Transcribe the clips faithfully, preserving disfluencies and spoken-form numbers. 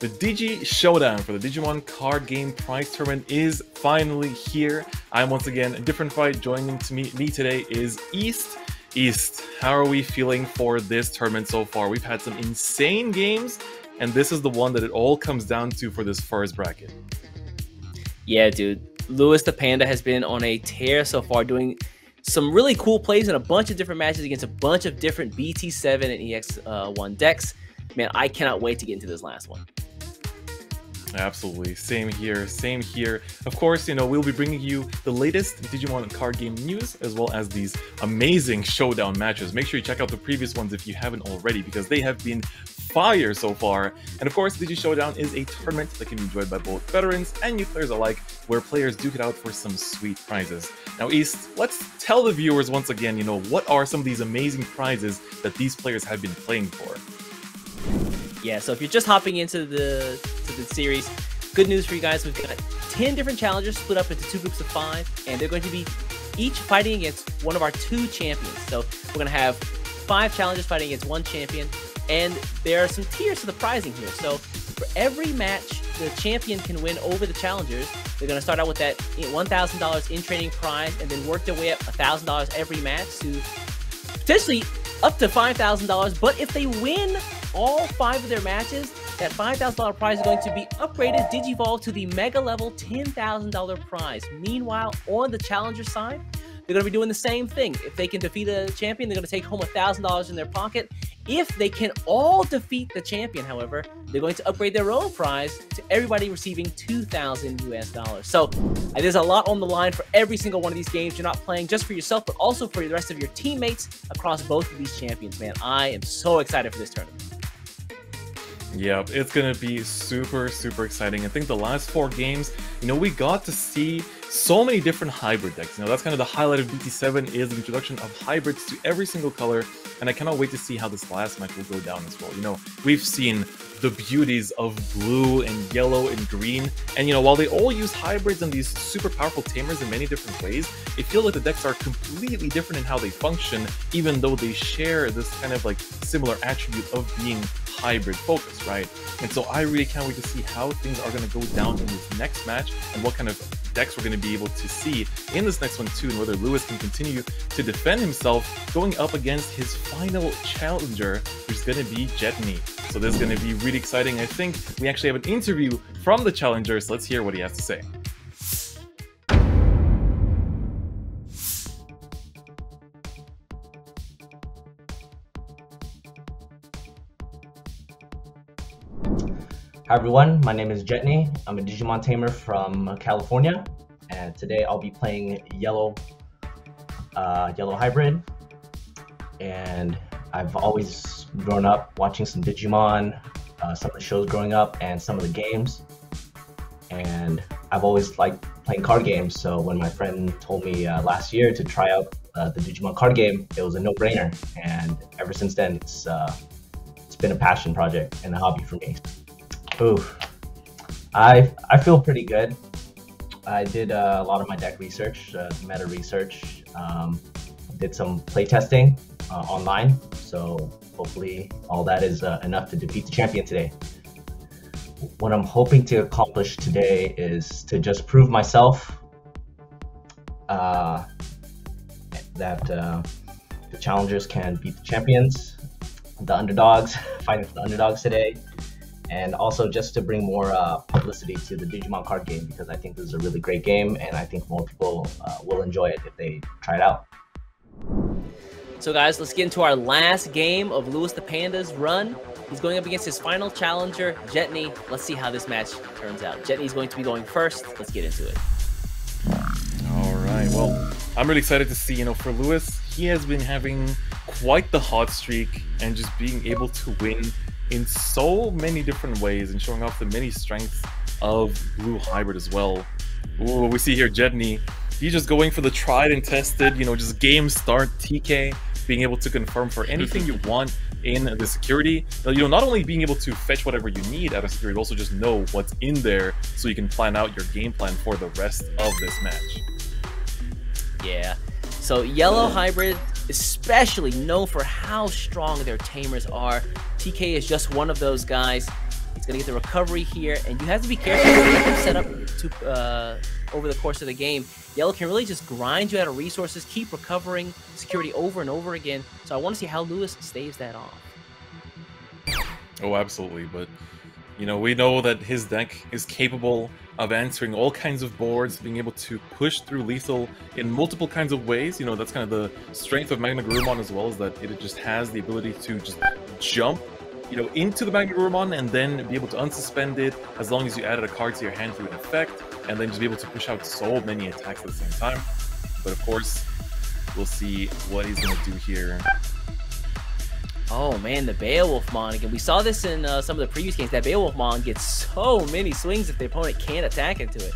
The Digi Showdown for the Digimon Card Game Prize Tournament is finally here. I'm once again a different fight. Joining to me, me today is East. East, how are we feeling for this tournament so far? We've had some insane games, and this is the one that it all comes down to for this first bracket. Yeah, dude. Lewis the Panda has been on a tear so far, doing some really cool plays in a bunch of different matches against a bunch of different B T seven and E X one decks. Man, I cannot wait to get into this last one. Absolutely. Same here. Same here. Of course, you know, we'll be bringing you the latest Digimon card game news, as well as these amazing showdown matches. Make sure you check out the previous ones if you haven't already, because they have been fire so far. And of course, Digi Showdown is a tournament that can be enjoyed by both veterans and new players alike, where players duke it out for some sweet prizes. Now, East, let's tell the viewers once again, you know, what are some of these amazing prizes that these players have been playing for? Yeah, so if you're just hopping into the to the series, good news for you guys. We've got ten different challengers split up into two groups of five, and they're going to be each fighting against one of our two champions. So we're going to have five challengers fighting against one champion, and there are some tiers to the prizing here. So for every match, the champion can win over the challengers. They're going to start out with that one thousand dollars in training prize and then work their way up one thousand dollars every match to potentially up to five thousand dollars. But if they win all five of their matches, that five thousand dollar prize is going to be upgraded, digivolved to the mega level ten thousand dollar prize. Meanwhile, on the challenger side, they're going to be doing the same thing. If they can defeat a champion, they're going to take home one thousand dollars in their pocket. If they can all defeat the champion, however, they're going to upgrade their own prize to everybody receiving two thousand U S dollars. So there's a lot on the line for every single one of these games. You're not playing just for yourself, but also for the rest of your teammates across both of these champions, man. I am so excited for this tournament. Yep, it's gonna be super, super exciting. I think the last four games, you know, we got to see so many different hybrid decks. You know, that's kind of the highlight of B T seven is the introduction of hybrids to every single color, and I cannot wait to see how this last match will go down as well. You know, we've seen the beauties of blue and yellow and green, and you know, while they all use hybrids and these super powerful tamers in many different ways, it feels like the decks are completely different in how they function, even though they share this kind of like similar attribute of being hybrid focus, right? And so I really can't wait to see how things are going to go down in this next match and what kind of decks we're going to be able to see in this next one too, and whether Lewis can continue to defend himself going up against his final challenger, which is going to be Jetney. So this is going to be really exciting. I think we actually have an interview from the challenger, so let's hear what he has to say. Hi everyone, my name is Jetney. I'm a Digimon tamer from California, and today I'll be playing Yellow, uh, Yellow Hybrid. And I've always grown up watching some Digimon, uh, some of the shows growing up, and some of the games. And I've always liked playing card games. So when my friend told me uh, last year to try out uh, the Digimon card game, it was a no-brainer. And ever since then, it's uh, it's been a passion project and a hobby for me. Ooh, I, I feel pretty good. I did uh, a lot of my deck research, uh, meta research, um, did some play testing uh, online, so hopefully all that is uh, enough to defeat the champion today. What I'm hoping to accomplish today is to just prove myself uh, that uh, the challengers can beat the champions, the underdogs, fighting for the underdogs today. And also just to bring more uh, publicity to the Digimon card game, because I think this is a really great game and I think more people uh, will enjoy it if they try it out. So guys, let's get into our last game of Lewis the Panda's run. He's going up against his final challenger, Jetney. Let's see how this match turns out. Jetney's going to be going first. Let's get into it. All right, well, I'm really excited to see, you know, for Lewis, he has been having quite the hot streak and just being able to win in so many different ways and showing off the many strengths of Blue Hybrid as well. Ooh, we see here Jetney, he's just going for the tried and tested, you know, just game start T K, being able to confirm for anything you want in the security. You know, not only being able to fetch whatever you need out of security, but also just know what's in there so you can plan out your game plan for the rest of this match. Yeah, so Yellow Hybrid, especially known for how strong their tamers are. T K is just one of those guys. It's going to get the recovery here, and you have to be careful when you set up to, uh, over the course of the game. Yellow can really just grind you out of resources, keep recovering security over and over again. So I want to see how Lewis staves that off. Oh, absolutely. But, you know, we know that his deck is capable of answering all kinds of boards, being able to push through lethal in multiple kinds of ways. You know, that's kind of the strength of Magna Grumon as well, is that it just has the ability to just jump, you know, into the Magna Grumon and then be able to unsuspend it as long as you added a card to your hand through an effect, and then just be able to push out so many attacks at the same time. But of course, we'll see what he's going to do here. Oh man, the BeoWolfmon again. We saw this in uh, some of the previous games. That BeoWolfmon gets so many swings if the opponent can't attack into it.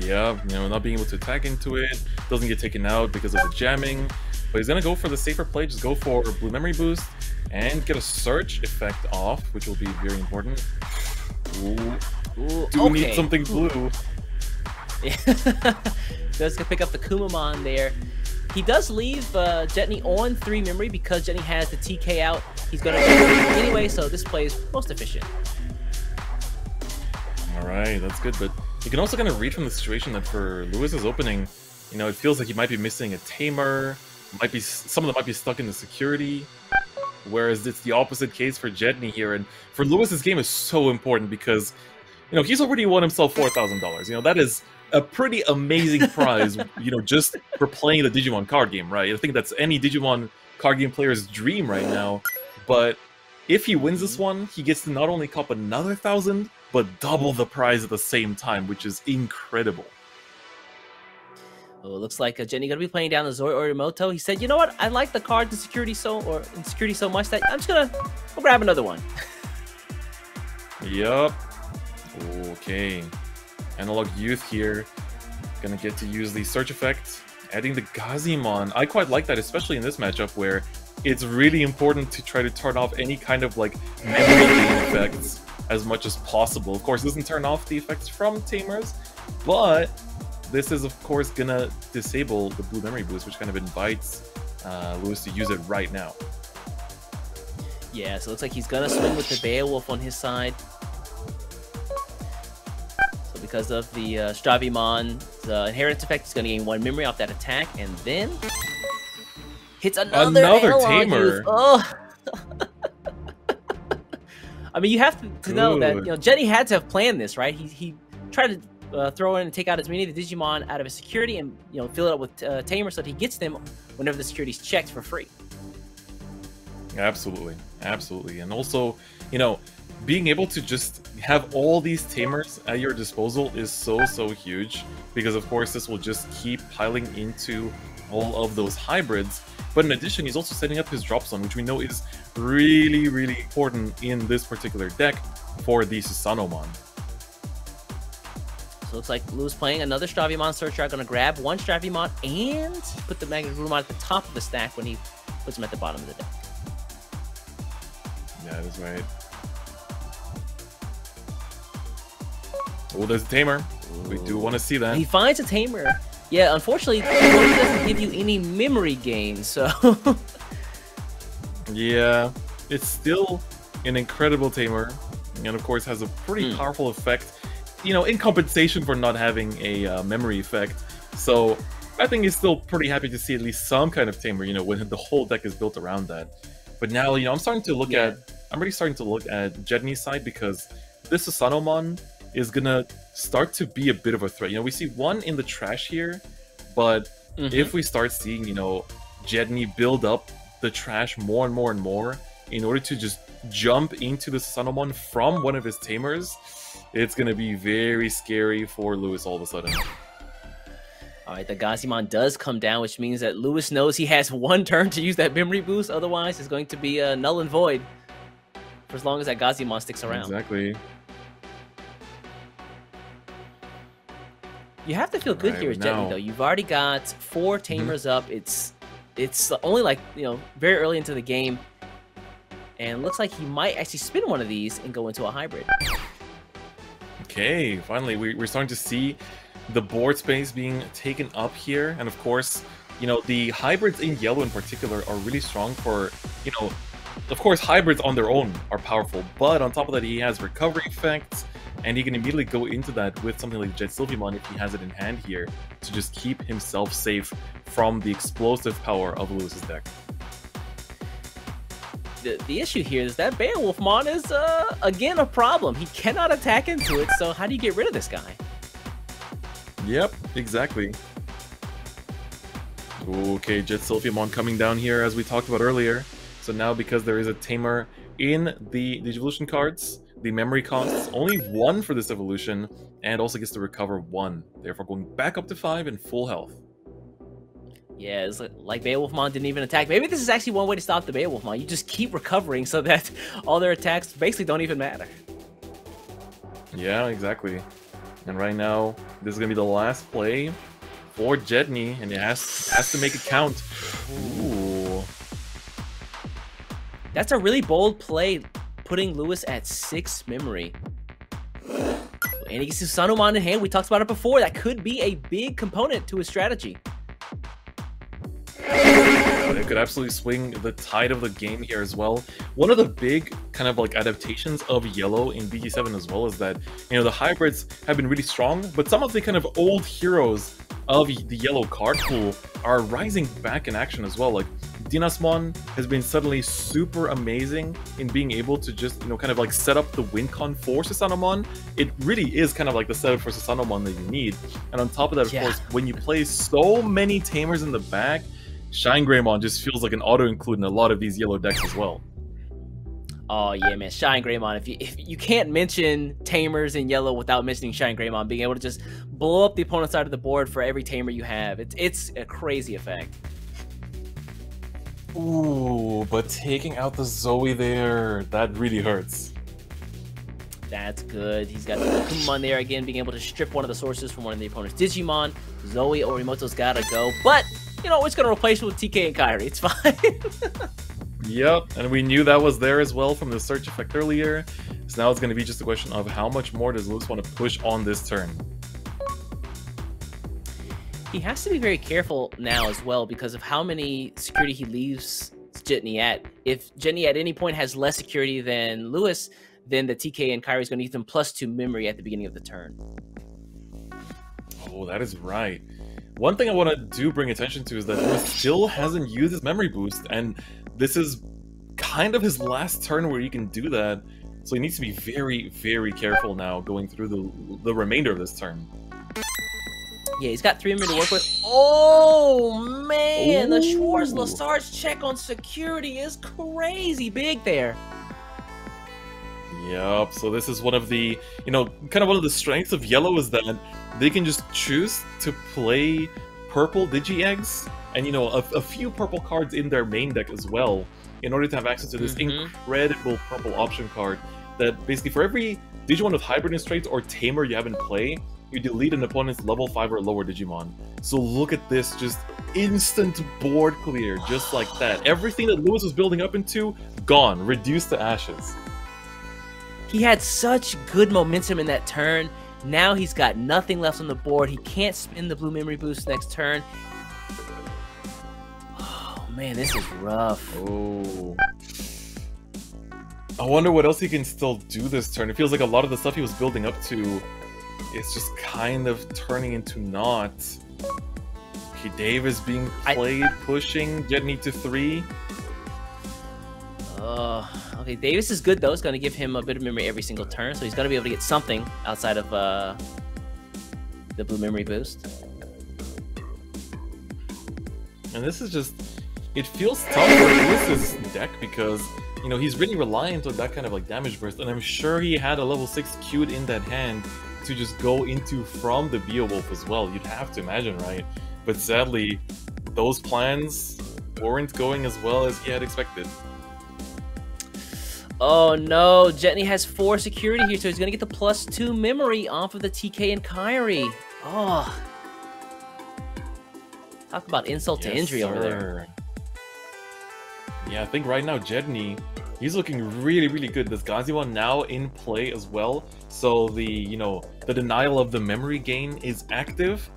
Yeah, you know, not being able to attack into it, doesn't get taken out because of the jamming. But he's gonna go for the safer play, just go for a blue memory boost and get a search effect off, which will be very important. Ooh, Ooh do okay. need something blue. Yeah. That's gonna pick up the Kumamon there. He does leave uh, Jetney on three memory because Jetney has the T K out. He's going to anyway, so this play is most efficient. All right, that's good. But you can also kind of read from the situation that for Lewis's opening, you know, it feels like he might be missing a tamer, might be some of them might be stuck in the security. Whereas it's the opposite case for Jetney here, and for Lewis, this game is so important because, you know, he's already won himself four thousand dollars. You know, that is a pretty amazing prize, you know, just for playing the Digimon card game, right? I think that's any Digimon card game player's dream right now. But if he wins this one, he gets to not only cop another thousand, but double the prize at the same time, which is incredible. Well, it looks like uh, Jetney gonna be playing down the Zoro Orimoto. He said, "You know what? I like the card in security so or in security so much that I'm just gonna I'll grab another one." Yep. Okay. Analog Youth here, gonna get to use the search effect, adding the Gazimon. I quite like that, especially in this matchup where it's really important to try to turn off any kind of like memory gain effects as much as possible. Of course, it doesn't turn off the effects from Tamers, but this is of course gonna disable the blue memory boost, which kind of invites uh, Lewis to use it right now. Yeah, so it looks like he's gonna swing with the Beowulf on his side. Because of the uh, Strabimon's uh, inheritance effect, he's going to gain one memory off that attack, and then hits another another tamer. Oh. I mean, you have to, to know that, you know, Jetney had to have planned this, right? He he tried to uh, throw in and take out as many of the Digimon out of his security, and you know, fill it up with uh, tamer so that he gets them whenever the security's checked for free. Absolutely, absolutely, and also, you know, being able to just have all these tamers at your disposal is so, so huge, because of course this will just keep piling into all of those hybrids. But in addition, he's also setting up his drop zone, which we know is really, really important in this particular deck for the Susanoomon. So it looks like Lou's playing another Strabimon search. You're going to grab one Strabimon and put the Magnet Rumon at the top of the stack when he puts him at the bottom of the deck. Yeah, that is right. Oh, there's a tamer. We do want to see that. He finds a tamer. Yeah, unfortunately, it doesn't give you any memory gain, so... yeah, it's still an incredible tamer, and of course has a pretty hmm. powerful effect, you know, in compensation for not having a uh, memory effect. So I think he's still pretty happy to see at least some kind of tamer, you know, when the whole deck is built around that. But now, you know, I'm starting to look yeah. at... I'm really starting to look at Jedney's side, because this is Susanoomon is gonna start to be a bit of a threat. You know, we see one in the trash here, but mm-hmm. if we start seeing, you know, Jetney build up the trash more and more and more in order to just jump into the Susanoomon from one of his tamers, it's gonna be very scary for Lewis all of a sudden. All right, the Gazimon does come down, which means that Lewis knows he has one turn to use that memory boost. Otherwise, it's going to be uh, null and void for as long as that Gazimon sticks around. Exactly. You have to feel good right, here, Jetney, though. You've already got four Tamers mm-hmm. up. It's it's only like, you know, very early into the game. And looks like he might actually spin one of these and go into a hybrid. Okay, finally, we, we're starting to see the board space being taken up here. And of course, you know, the hybrids in yellow in particular are really strong for, you know, Of course, hybrids on their own are powerful, but on top of that, he has recovery effects, and he can immediately go into that with something like JetSilphymon if he has it in hand here to just keep himself safe from the explosive power of Lewis's deck. The, the issue here is that BeoWolfmon is, uh, again, a problem. He cannot attack into it, so how do you get rid of this guy? Yep, exactly. Okay, JetSilphymon coming down here as we talked about earlier. So now, because there is a Tamer in the Digivolution cards, the memory costs only one for this evolution, and also gets to recover one, therefore going back up to five and full health. Yeah, it's like, like BeoWolfmon didn't even attack. Maybe this is actually one way to stop the BeoWolfmon. You just keep recovering so that all their attacks basically don't even matter. Yeah, exactly. And right now, this is going to be the last play for Jetney, and it has, has to make it count. Ooh. That's a really bold play, putting Lewis at six memory. And he gets Susanoomon in hand. We talked about it before. That could be a big component to his strategy. It could absolutely swing the tide of the game here as well. One of the big kind of like adaptations of yellow in B T seven as well is that, you know, the hybrids have been really strong, but some of the kind of old heroes of the yellow card pool are rising back in action as well. Like Dynasmon has been suddenly super amazing in being able to just, you know, kind of like set up the win con for Susanoomon. It really is kind of like the setup for Susanoomon that you need. And on top of that, of yeah. course, when you play so many Tamers in the back, Shine Greymon just feels like an auto-include in a lot of these yellow decks as well. Oh yeah, man, Shine Greymon. If you, if you can't mention Tamers in yellow without mentioning Shine Greymon, being able to just blow up the opponent's side of the board for every Tamer you have, it's, it's a crazy effect. Ooh, but taking out the Zoe there, that really hurts. That's good. He's got Kumamon there again, being able to strip one of the sources from one of the opponent's Digimon. Zoro Orimoto's gotta go, but you know, it's gonna replace it with T K and Kairi. It's fine. Yep, and we knew that was there as well from the search effect earlier. So now it's gonna be just a question of how much more does Lewis want to push on this turn. He has to be very careful now as well because of how many security he leaves Jetney at. If Jetney at any point has less security than Lewis, then the T K and Kairi is gonna give them plus two memory at the beginning of the turn. Oh, that is right. One thing I want to do bring attention to is that Lewis still hasn't used his memory boost, and this is kind of his last turn where he can do that, so he needs to be very, very careful now going through the, the remainder of this turn. Yeah, he's got three minutes to work with. Oh, man! Ooh. The Schwarz-Lassard's check on security is crazy big there. Yep, so this is one of the, you know, kind of one of the strengths of yellow is that they can just choose to play purple digi-eggs and, you know, a, a few purple cards in their main deck as well in order to have access to this mm-hmm. incredible purple option card that basically for every Digimon with hybrid traits or Tamer you have in play, you delete an opponent's level five or lower Digimon. So look at this, just instant board clear, just like that. Everything that Lewis was building up into, gone, reduced to ashes. He had such good momentum in that turn. Now he's got nothing left on the board. He can't spin the blue memory boost next turn. Oh, man, this is rough. Oh. I wonder what else he can still do this turn. It feels like a lot of the stuff he was building up to is just kind of turning into naught. Okay, Davis being played, I... pushing, Jetney to three. Uh, okay, Davis is good though. It's going to give him a bit of memory every single turn, so he's going to be able to get something outside of uh, the blue memory boost. And this is just, it feels tough for Lewis's deck because, you know, he's really reliant on that kind of like damage burst, and I'm sure he had a level six queued in that hand to just go into from the BeoWolf as well. You'd have to imagine, right? But sadly, those plans weren't going as well as he had expected. Oh no, Jetney has four security here, so he's gonna get the plus two memory off of the T K and Kairi. Oh. Talk about insult yes, to injury sir. over there. Yeah, I think right now Jetney, he's looking really, really good. This Gazimon now in play as well. So the, you know, the denial of the memory gain is active.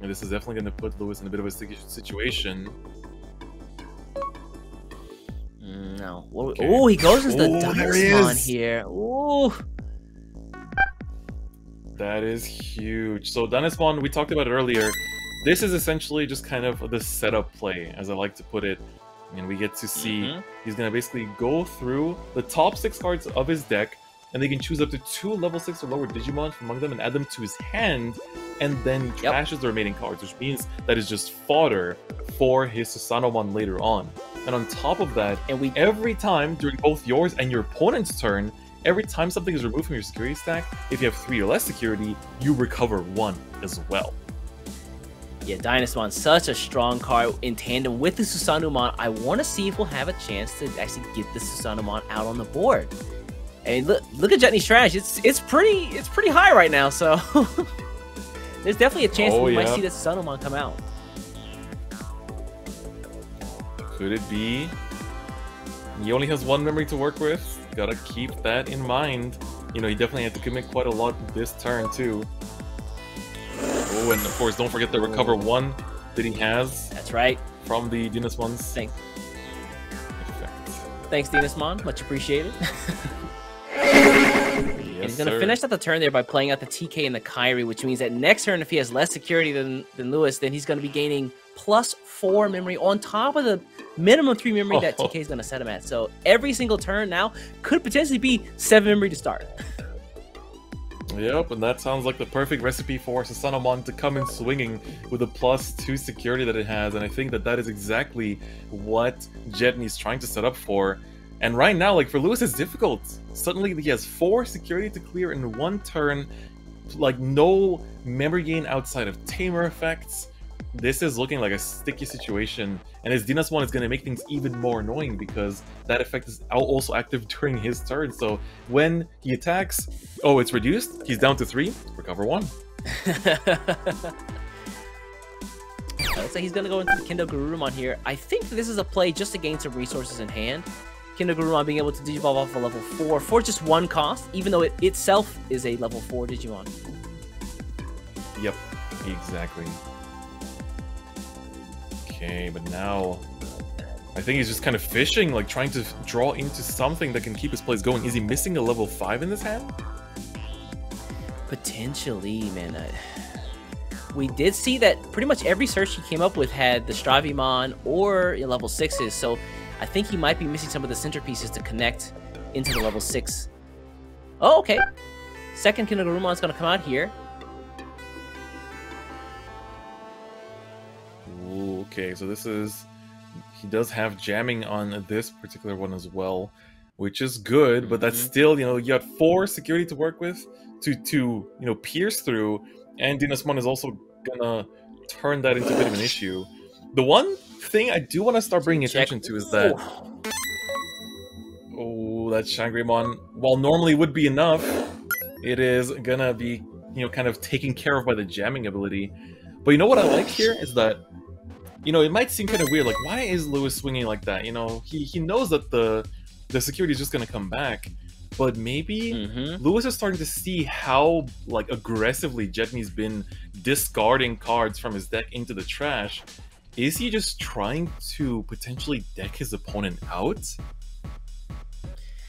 And this is definitely gonna put Lewis in a bit of a sticky situation. No. Okay. Oh, he goes as the oh, Dynasmon he here. Ooh. That is huge. So Dynasmon, we talked about it earlier. This is essentially just kind of the setup play, as I like to put it. And we get to see mm-hmm. he's going to basically go through the top six cards of his deck, and they can choose up to two level six or lower Digimon from among them and add them to his hand, and then he trashes yep. the remaining cards, which means that is just fodder for his Susanoomon later on. And on top of that, and we every time during both yours and your opponent's turn, every time something is removed from your security stack, if you have three or less security, you recover one as well. Yeah, Dynasmon, such a strong card in tandem with the Susanoomon. I want to see if we'll have a chance to actually get the Susanoomon out on the board. And look, look at Jetney's trash. It's it's pretty it's pretty high right now. So there's definitely a chance oh, we yeah. might see the Susanoomon come out. Could it be? He only has one memory to work with. Gotta keep that in mind. You know, he definitely had to commit quite a lot this turn too. Oh, and of course, don't forget the recover one that he has. That's right. From the Dynasmon's. Thanks. Effect. Thanks, Dynasmon. Much appreciated. Yes, and he's going to finish out the turn there by playing out the T K and the Kairi, which means that next turn, if he has less security than, than Lewis, then he's going to be gaining plus four memory on top of the minimum three memory oh. that T K is going to set him at. So every single turn now could potentially be seven memory to start. Yep, and that sounds like the perfect recipe for Susanoomon to come in swinging with the plus two security that it has, and I think that that is exactly what Jetney's trying to set up for. And right now, like, for Lewis, it's difficult. Suddenly, he has four security to clear in one turn, like, no memory gain outside of Tamer effects. This is looking like a sticky situation, and his Dynasmon is going to make things even more annoying because that effect is also active during his turn. So when he attacks, oh, it's reduced. He's down to three. Recover one. Looks like he's going to go into KendoGarurumon here. I think this is a play just to gain some resources in hand. KendoGarurumon being able to digivolve off a level four for just one cost, even though it itself is a level four Digimon. Yep, exactly. Okay, but now I think he's just kind of fishing, like trying to draw into something that can keep his plays going. Is he missing a level five in this hand? Potentially, man. I... We did see that pretty much every search he came up with had the Strabimon or level sixes, so I think he might be missing some of the centerpieces to connect into the level six. Oh, okay. Second KendoGarurumon's going to come out here. Okay, so this is, he does have jamming on this particular one as well, which is good, but that's still, you know, you got four security to work with to, to you know, pierce through, and Dynasmon is also gonna turn that into a bit of an issue. The one thing I do want to start bringing attention to is that, oh, that Shangri-Mon, while normally would be enough, it is gonna be, you know, kind of taken care of by the jamming ability. But you know what I like here is that, you know, it might seem kind of weird, like, why is Lewis swinging like that? You know, he, he knows that the the security is just going to come back, but maybe mm-hmm. Lewis is starting to see how, like, aggressively Jetney's been discarding cards from his deck into the trash. Is he just trying to potentially deck his opponent out?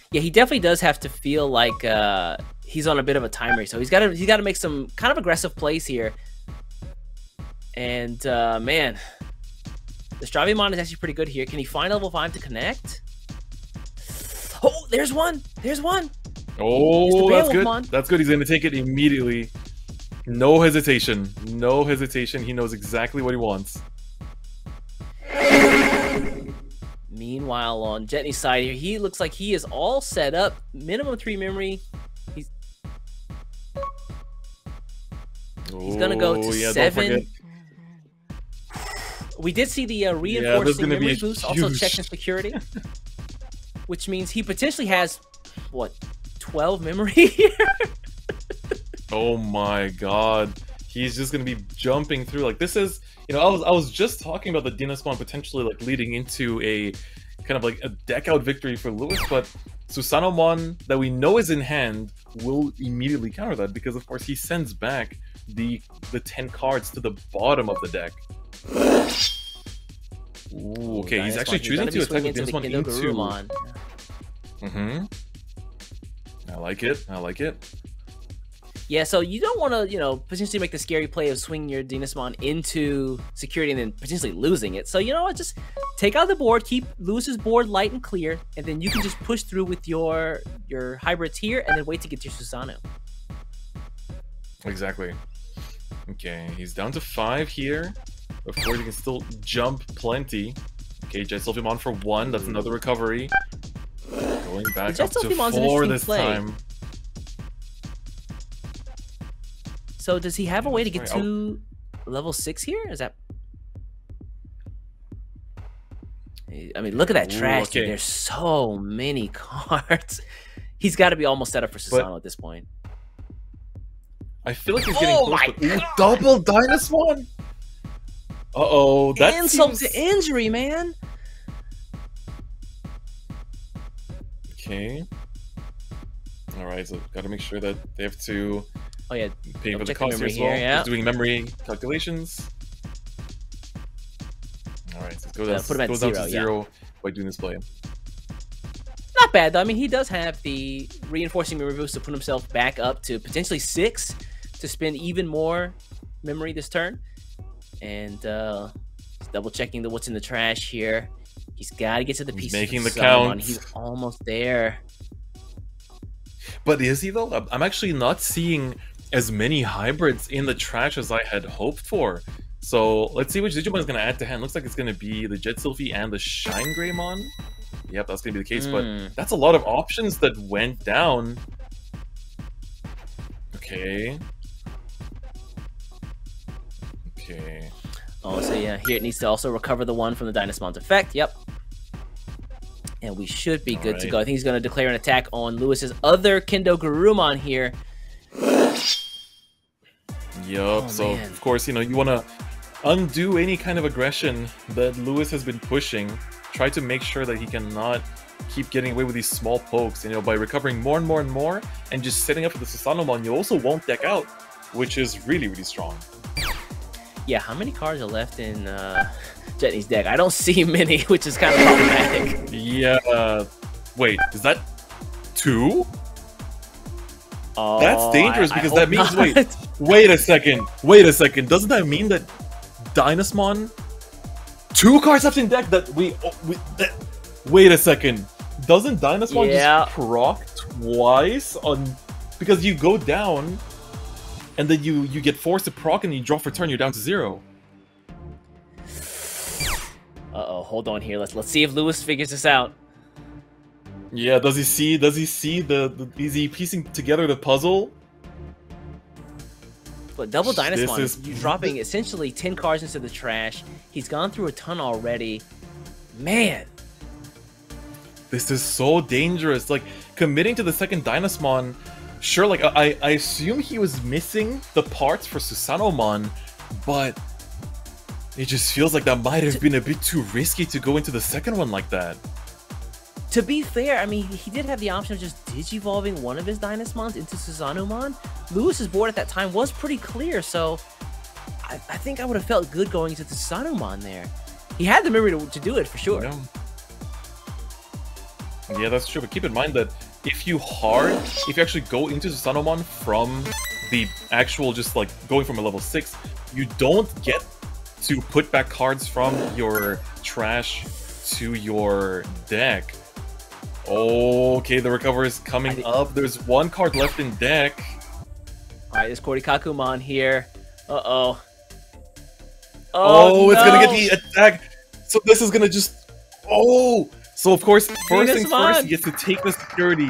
Yeah, he definitely does have to feel like uh, he's on a bit of a time race, so he's got to he's got to make some kind of aggressive plays here. And, uh, man... The Strabimon is actually pretty good here. Can he find level five to connect? Oh, there's one! There's one! Oh, that's good. That's good. He's going to take it immediately. No hesitation. No hesitation. He knows exactly what he wants. Meanwhile, on Jetney's side here, he looks like he is all set up. Minimum three memory. He's, he's going to go to yeah, seven. We did see the uh, reinforcing yeah, memory boost, huge... also checking security, which means he potentially has, what, twelve memory here? Oh my god. He's just going to be jumping through. Like, this is, you know, I was I was just talking about the Dynasmon potentially, like, leading into a kind of like a deck out victory for Lewis, but Susanoomon that we know is in hand will immediately counter that because, of course, he sends back the the ten cards to the bottom of the deck. Ooh, okay, Dynasmon. He's actually he's choosing to attack with Dynasmon into. Mm-hmm. I like it. I like it. Yeah, so you don't want to, you know, potentially make the scary play of swinging your Dynasmon into security and then potentially losing it. So, you know what, just take out the board, keep Lewis's board light and clear, and then you can just push through with your your hybrids here and then wait to get to your Susano. Exactly. Okay, he's down to five here. Of course, he can still jump plenty. Okay, JetSilphymon for one. That's another recovery. Going back up to four this time. So does he have a way to get to level six here? Is that? I mean, look at that trash. Ooh, okay. There's so many cards. He's got to be almost set up for Susano but... at this point. I feel like he's getting oh close. My but... God. Double Dynasmon. Uh oh, that's insult seems... to injury, man. Okay. All right, so got to make sure that they have to. Oh yeah, paying for the cost here as well. Here, yeah. Just doing memory calculations. All right, so let's go. Yeah, down, put him at goes zero, down to zero yeah. by doing this play. Not bad though. I mean, he does have the reinforcing memory boost to put himself back up to potentially six to spend even more memory this turn. And uh, double checking the what's in the trash here. He's got to get to the piece. He's making the count. He's almost there. But is he though? I'm actually not seeing as many hybrids in the trash as I had hoped for. So let's see which Digimon is going to add to hand. Looks like it's going to be the JetSilphy and the Shine Greymon. Yep, that's going to be the case. Mm. But that's a lot of options that went down. Okay. Okay. Oh, so yeah, here it needs to also recover the one from the Dynasmon's effect. Yep. And we should be All good right. to go. I think he's going to declare an attack on Lewis's other KendoGarurumon here. Yup. Oh, so, man. Of course, you know, you want to undo any kind of aggression that Lewis has been pushing. Try to make sure that he cannot keep getting away with these small pokes, you know, by recovering more and more and more and just setting up for the Susanomon. You also won't deck out, which is really, really strong. Yeah, how many cards are left in uh, Jetney's deck? I don't see many, which is kind of problematic. Yeah. Uh, wait, is that two? Oh, that's dangerous I, because I that means... Not. Wait, wait a second. Wait a second. Doesn't that mean that Dynasmon... Two cards left in deck that we... Oh, we that, wait a second. Doesn't Dynasmon yeah. just proc twice on... Because you go down... And then you, you get forced to proc and you draw for turn, you're down to zero. Uh-oh, hold on here. Let's let's see if Lewis figures this out. Yeah, does he see does he see the, the is he piecing together the puzzle? But double Dynasmon is you're dropping essentially ten cards into the trash. He's gone through a ton already. Man. This is so dangerous. Like committing to the second Dynasmon. Sure, like, I, I assume he was missing the parts for Susanoomon, but it just feels like that might have to, been a bit too risky to go into the second one like that. To be fair, I mean, he did have the option of just digivolving one of his Dynasmons into Susanoomon. Lewis's board at that time was pretty clear, so I, I think I would have felt good going into the Susanoomon there. He had the memory to, to do it, for sure. Yeah. yeah, that's true, but keep in mind that if you hard, if you actually go into Susanoomon from the actual, just like going from a level six, you don't get to put back cards from your trash to your deck. Okay, the recover is coming up. There's one card left in deck. All right, there's Korikakumon here. Uh-oh. Oh, oh no. It's gonna get the attack. So this is gonna just, oh. So of course, first things first, he gets to take the security.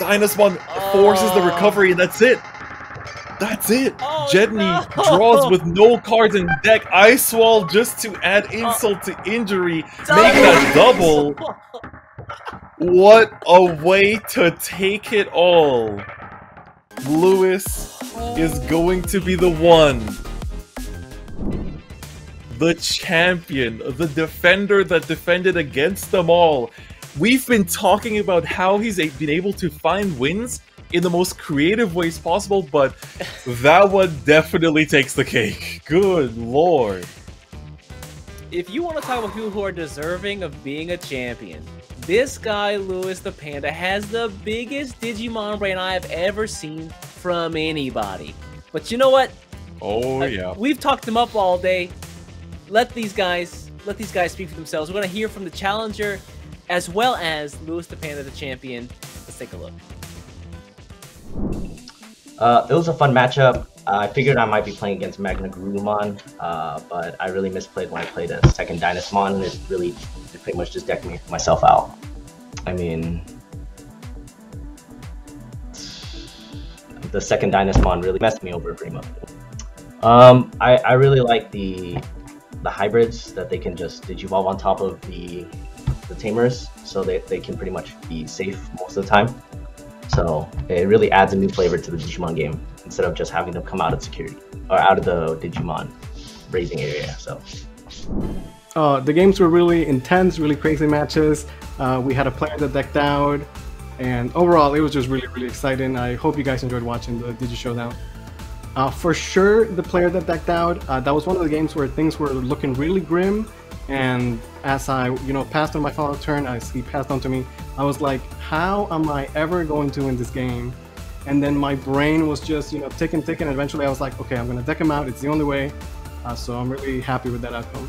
Dynasmon oh. forces the recovery, and that's it. That's it. Oh, Jetney no. draws with no cards in deck. Ice Wall just to add insult oh. to injury, double. Make that double. What a way to take it all. Lewis oh. is going to be the one. The champion, the defender that defended against them all. We've been talking about how he's been able to find wins in the most creative ways possible, but that one definitely takes the cake. Good lord. If you want to talk about people who are deserving of being a champion, this guy, Lewis the Panda, has the biggest Digimon brain I have ever seen from anybody. But you know what? Oh, uh, yeah. We've talked them up all day. Let these guys, let these guys speak for themselves. We're going to hear from the challenger as well as Lewis the Panda, the champion. Let's take a look. Uh, it was a fun matchup. I figured I might be playing against Magna Grumon, uh, but I really misplayed when I played a second Dynasmon, and it really it pretty much just decked me myself out. I mean, the second Dynasmon really messed me over pretty much. Um, I, I really like the the hybrids that they can just digivolve on top of the the tamers, so they, they can pretty much be safe most of the time. So it really adds a new flavor to the Digimon game instead of just having them come out of security or out of the Digimon raising area. So uh, the games were really intense, really crazy matches. Uh, we had a player that decked out, and overall it was just really, really exciting. I hope you guys enjoyed watching the Digi Showdown. Uh, for sure, the player that decked out, uh, that was one of the games where things were looking really grim. And as I, you know, passed on my follow turn, as he passed on to me, I was like, how am I ever going to win this game? And then my brain was just, you know, ticking, ticking. And eventually I was like, okay, I'm going to deck him out. It's the only way. Uh, so I'm really happy with that outcome.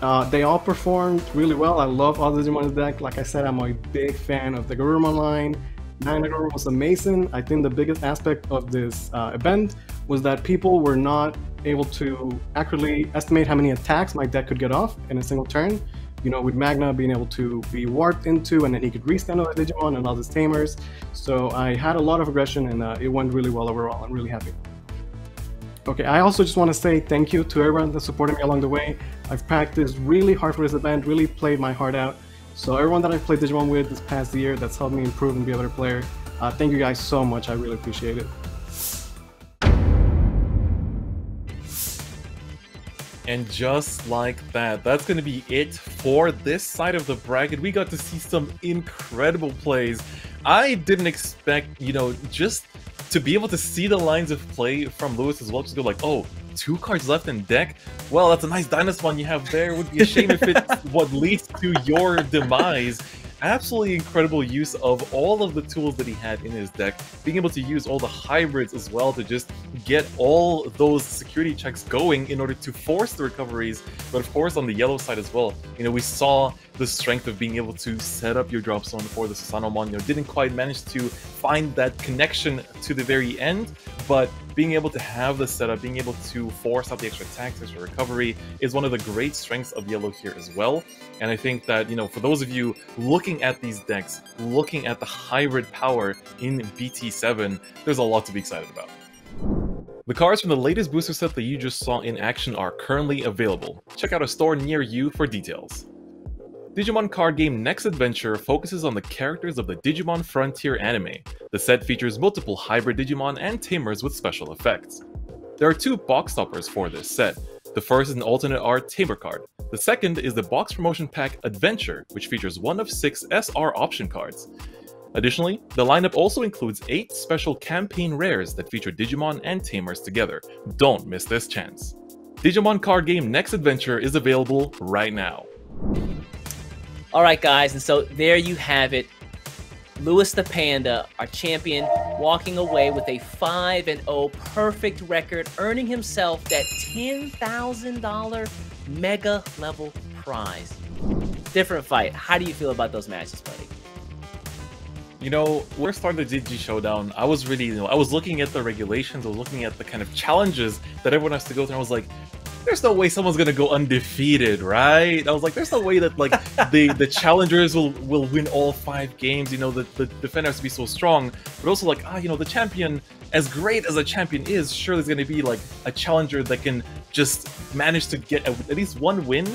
Uh, they all performed really well. I love all the Digimon in the deck. Like I said, I'm a big fan of the Garurumon line. Nagarurumon was amazing. I think the biggest aspect of this uh, event was that people were not able to accurately estimate how many attacks my deck could get off in a single turn. You know, with Magna being able to be warped into, and then he could restand on Digimon and all his tamers. So I had a lot of aggression, and uh, it went really well overall. I'm really happy. Okay, I also just want to say thank you to everyone that supported me along the way. I've practiced really hard for this event, really played my heart out. So everyone that I've played Digimon with this past year that's helped me improve and be a better player, uh, thank you guys so much. I really appreciate it. And just like that, that's going to be it for this side of the bracket. We got to see some incredible plays. I didn't expect, you know, just to be able to see the lines of play from Lewis as well. Just go like, oh, two cards left in deck? Well, that's a nice Dynasmon you have there. It would be a shame if it what leads to your demise. Absolutely incredible use of all of the tools that he had in his deck, being able to use all the hybrids as well to just get all those security checks going in order to force the recoveries. But of course, on the yellow side as well, you know, we saw the strength of being able to set up your drop zone for the Susanoomon. You know, didn't quite manage to find that connection to the very end, but being able to have the setup, being able to force out the extra attacks, extra recovery is one of the great strengths of yellow here as well. And I think that, you know, for those of you looking at these decks, looking at the hybrid power in B T seven, there's a lot to be excited about. The cards from the latest booster set that you just saw in action are currently available. Check out a store near you for details. Digimon Card Game Next Adventure focuses on the characters of the Digimon Frontier anime. The set features multiple hybrid Digimon and tamers with special effects. There are two box toppers for this set. The first is an alternate art tamer card. The second is the box promotion pack Adventure, which features one of six S R option cards. Additionally, the lineup also includes eight special campaign rares that feature Digimon and tamers together. Don't miss this chance. Digimon Card Game Next Adventure is available right now. Alright guys, and so there you have it. Lewis the Panda, our champion, walking away with a five and oh perfect record, earning himself that ten thousand dollar mega level prize. Different fight. How do you feel about those matches, buddy? You know, when I started the Digi Showdown, I was really, you know, I was looking at the regulations, I was looking at the kind of challenges that everyone has to go through, and I was like, there's no way someone's gonna go undefeated, right? I was like, there's no way that like the the challengers will will win all five games. You know, the the defender has to be so strong, but also like ah, you know, the champion, as great as a champion is, surely there's gonna be like a challenger that can just manage to get at least one win.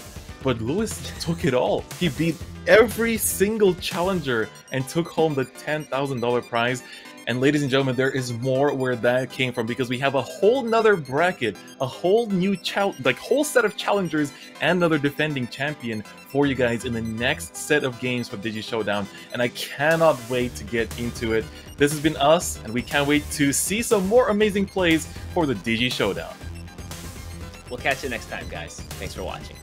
But Lewis took it all. He beat every single challenger and took home the ten thousand dollar prize. And ladies and gentlemen, there is more where that came from, because we have a whole nother bracket, a whole new like whole set of challengers and another defending champion for you guys in the next set of games for Digi Showdown. And I cannot wait to get into it. This has been us, and we can't wait to see some more amazing plays for the Digi Showdown. We'll catch you next time, guys. Thanks for watching.